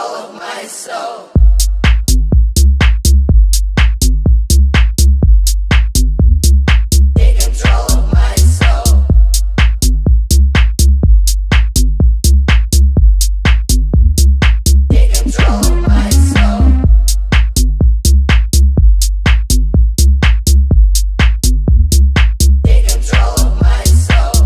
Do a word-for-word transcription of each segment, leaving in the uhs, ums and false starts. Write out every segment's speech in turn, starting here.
sorrow of my soul. Take control of my soul. Take control of my soul. Take control of my soul.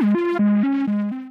Thank you.